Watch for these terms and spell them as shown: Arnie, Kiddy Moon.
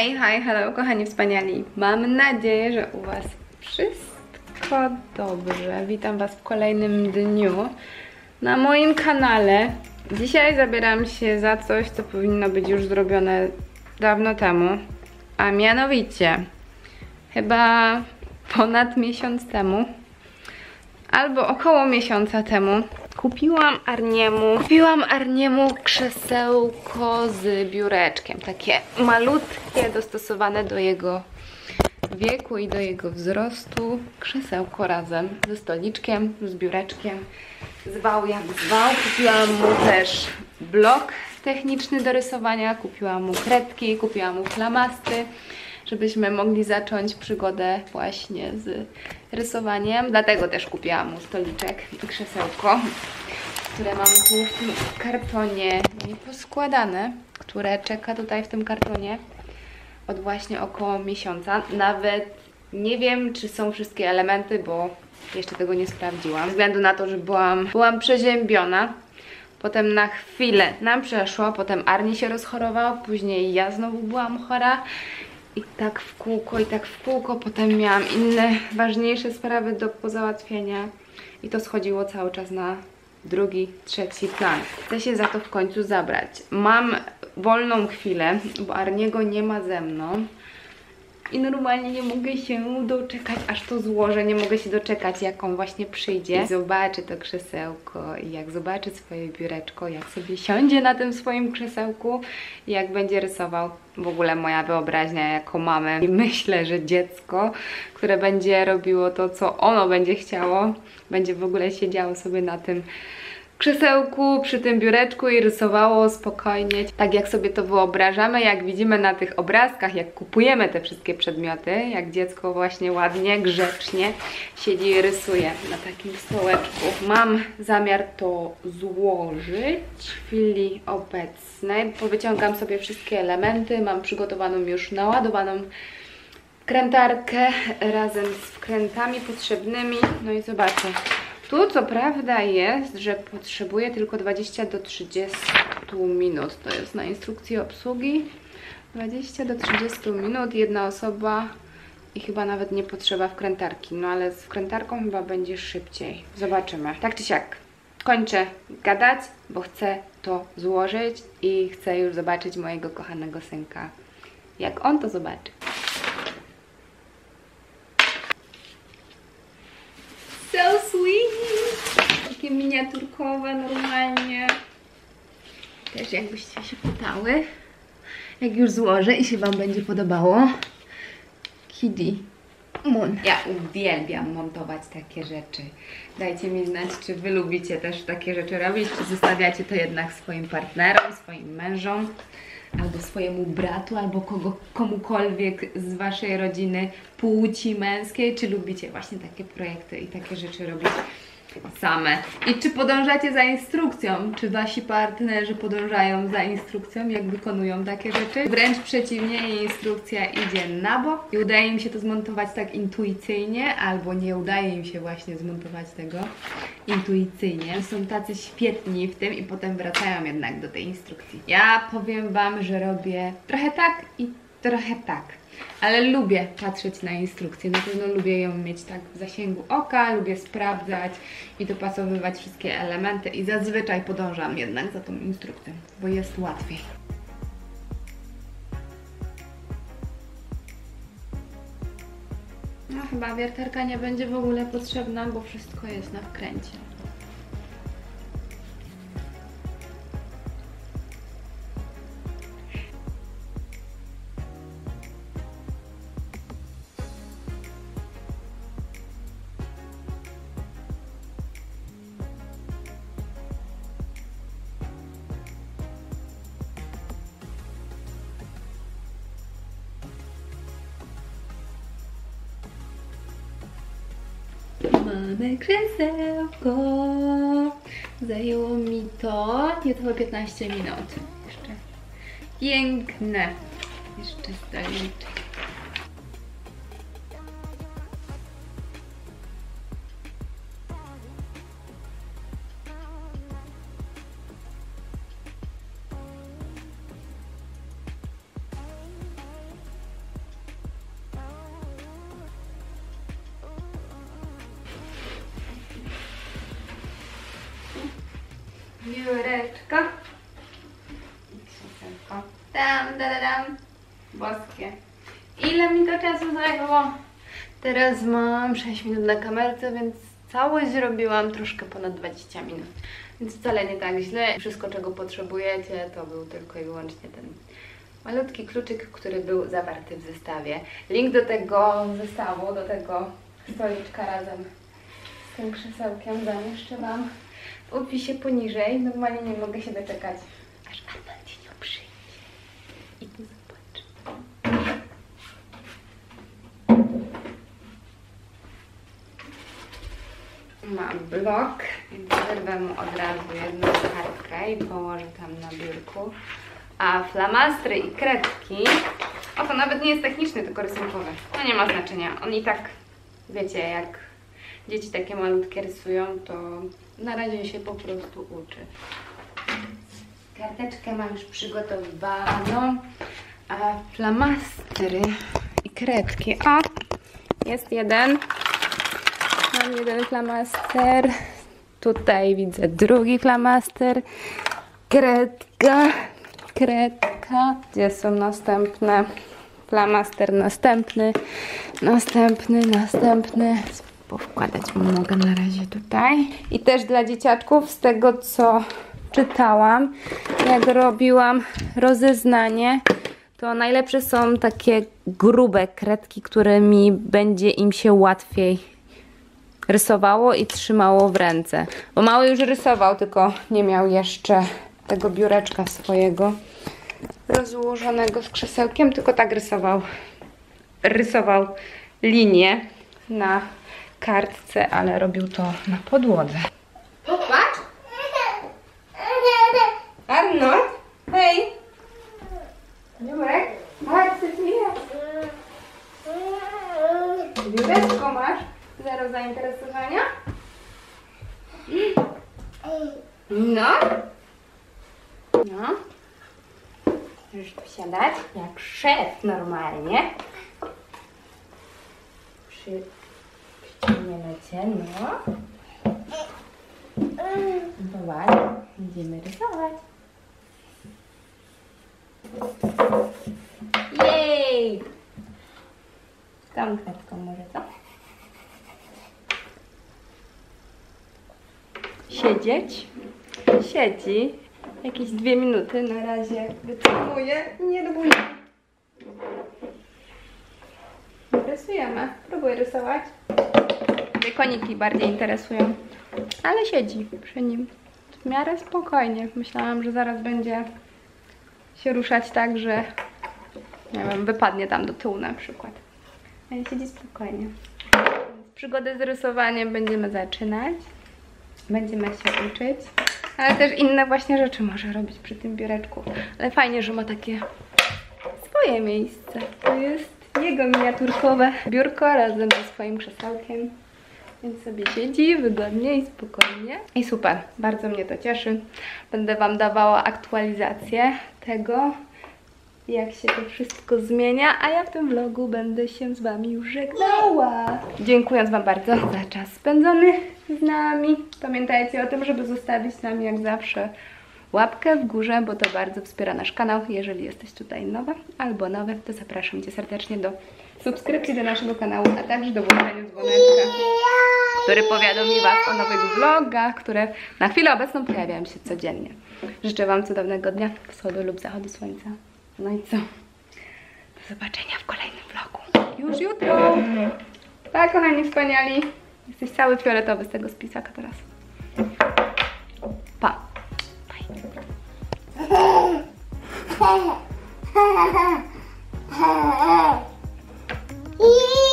Hej, hej, hello, kochani wspaniali. Mam nadzieję, że u was wszystko dobrze. Witam was w kolejnym dniu na moim kanale. Dzisiaj zabieram się za coś, co powinno być już zrobione dawno temu. A mianowicie, chyba ponad miesiąc temu, albo około miesiąca temu, kupiłam Arniemu krzesełko z biureczkiem, takie malutkie, dostosowane do jego wieku i do jego wzrostu. Krzesełko razem ze stoliczkiem, z biureczkiem, zwał jak zwał. Kupiłam mu też blok techniczny do rysowania, kupiłam mu kredki, kupiłam mu flamasty, żebyśmy mogli zacząć przygodę właśnie z rysowaniem. Dlatego też kupiłam mu stoliczek i krzesełko, które mam tu w tym kartonie nieposkładane, które czeka tutaj w tym kartonie od właśnie około miesiąca. Nawet nie wiem, czy są wszystkie elementy, bo jeszcze tego nie sprawdziłam. Ze względu na to, że byłam przeziębiona. Potem na chwilę nam przeszło, potem Arnie się rozchorował, później ja znowu byłam chora. I tak w kółko, potem miałam inne ważniejsze sprawy do pozałatwienia i to schodziło cały czas na drugi, trzeci plan. Chcę się za to w końcu zabrać. Mam wolną chwilę, bo Arniego nie ma ze mną i normalnie nie mogę się doczekać, aż to złożę, nie mogę się doczekać, jak on właśnie przyjdzie i zobaczy to krzesełko i jak zobaczy swoje biureczko, jak sobie siądzie na tym swoim krzesełku i jak będzie rysował. W ogóle moja wyobraźnia jako mamy i myślę, że dziecko, które będzie robiło to, co ono będzie chciało, będzie w ogóle siedziało sobie na tym krzesełku, przy tym biureczku i rysowało spokojnie, tak jak sobie to wyobrażamy, jak widzimy na tych obrazkach, jak kupujemy te wszystkie przedmioty, jak dziecko właśnie ładnie, grzecznie siedzi i rysuje na takim stołeczku. Mam zamiar to złożyć w chwili obecnej. Powyciągam sobie wszystkie elementy, mam przygotowaną już naładowaną wkrętarkę razem z wkrętami potrzebnymi, no i zobaczę. Tu co prawda jest, że potrzebuję tylko 20 do 30 minut. To jest na instrukcji obsługi. 20 do 30 minut, jedna osoba i chyba nawet nie potrzeba wkrętarki. No ale z wkrętarką chyba będzie szybciej. Zobaczymy. Tak czy siak kończę gadać, bo chcę to złożyć i chcę już zobaczyć mojego kochanego synka. Jak on to zobaczy. So sweet! Takie miniaturkowe normalnie. Też jakbyście się pytały, jak już złożę i się wam będzie podobało. Kiddy Moon. Ja uwielbiam montować takie rzeczy. Dajcie mi znać, czy wy lubicie też takie rzeczy robić, czy zostawiacie to jednak swoim partnerom, swoim mężom, albo swojemu bratu, albo komukolwiek z waszej rodziny płci męskiej, czy lubicie właśnie takie projekty i takie rzeczy robić same. I czy podążacie za instrukcją? Czy wasi partnerzy podążają za instrukcją, jak wykonują takie rzeczy? Wręcz przeciwnie, instrukcja idzie na bok i udaje im się to zmontować tak intuicyjnie, albo nie udaje im się właśnie zmontować tego intuicyjnie. Są tacy świetni w tym i potem wracają jednak do tej instrukcji. Ja powiem wam, że robię trochę tak i trochę tak, ale lubię patrzeć na instrukcję, na pewno lubię ją mieć tak w zasięgu oka, lubię sprawdzać i dopasowywać wszystkie elementy i zazwyczaj podążam jednak za tą instrukcją, bo jest łatwiej. No chyba wiertarka nie będzie w ogóle potrzebna, bo wszystko jest na wkręcie. Mamy krzesełko. Zajęło mi to niecałe 15 minut. Jeszcze piękne. Jeszcze stoliczek. Biureczko. Tam, da, dam. Boskie. Ile mi to czasu zajęło? Teraz mam 6 minut na kamerce, więc całość zrobiłam troszkę ponad 20 minut. Więc wcale nie tak źle. Wszystko, czego potrzebujecie, to był tylko i wyłącznie ten malutki kluczyk, który był zawarty w zestawie. Link do tego zestawu, do tego stoliczka razem z tym krzesełkiem zamieszczę Wam w opisie poniżej. Normalnie nie mogę się doczekać, aż Arnold się nią przyjdzie i to zobaczy. Mam blok, więc wyrwę mu od razu jedną kartkę i położę tam na biurku. A flamastry i kredki, o, to nawet nie jest techniczny, tylko rysunkowy. No nie ma znaczenia, on i tak, wiecie, jak dzieci takie malutkie rysują, to na razie się po prostu uczy. Karteczkę mam już przygotowaną, a flamastry i kredki, o, jest jeden, mam jeden flamaster, tutaj widzę drugi flamaster, kredka, kredka, gdzie są następne, flamaster następny. Powkładać mogę na razie tutaj. I też dla dzieciaków, z tego co czytałam, jak robiłam rozeznanie, to najlepsze są takie grube kredki, którymi będzie im się łatwiej rysowało i trzymało w ręce. Bo mały już rysował, tylko nie miał jeszcze tego biureczka swojego rozłożonego z krzesełkiem, tylko tak rysował linię na kartce, ale robił to na podłodze. Popatrz! Arnold! Hej! Dziurek? Patrz, co ci jest? Biureczko masz? Zero zainteresowania? No! No. Możesz posiadać jak szef normalnie. Przyciągniemy Cię, no. Zobacz, będziemy rysować. Jej! Tą kredką może to? Siedzieć. Siedzi. Jakieś 2 minuty na razie wytrzymuję. Nie robuję. Rysujemy. Próbuję rysować. Te koniki bardziej interesują. Ale siedzi przy nim. W miarę spokojnie. Myślałam, że zaraz będzie się ruszać tak, że nie wiem, wypadnie tam do tyłu na przykład. Ale siedzi spokojnie. Przygodę z rysowaniem będziemy zaczynać. Będziemy się uczyć. Ale też inne właśnie rzeczy może robić przy tym biureczku. Ale fajnie, że ma takie swoje miejsce. To jest jego miniaturkowe biurko razem ze swoim krzesełkiem. Więc sobie siedzi wygodnie i spokojnie. I super, bardzo mnie to cieszy. Będę Wam dawała aktualizację tego, jak się to wszystko zmienia. A ja w tym vlogu będę się z Wami już żegnała. Dziękując Wam bardzo za czas spędzony z nami. Pamiętajcie o tym, żeby zostawić nam jak zawsze łapkę w górę, bo to bardzo wspiera nasz kanał. Jeżeli jesteś tutaj nowa albo nowy, to zapraszam Cię serdecznie do subskrypcji do naszego kanału, a także do włączenia dzwoneczka, który powiadomi Was o nowych vlogach, które na chwilę obecną pojawiają się codziennie. Życzę Wam cudownego dnia, wschodu lub zachodu słońca. No i co? Do zobaczenia w kolejnym vlogu. Już jutro! Pa, kochani wspaniali! Jesteś cały fioletowy z tego spisaka teraz. Pa! Bye!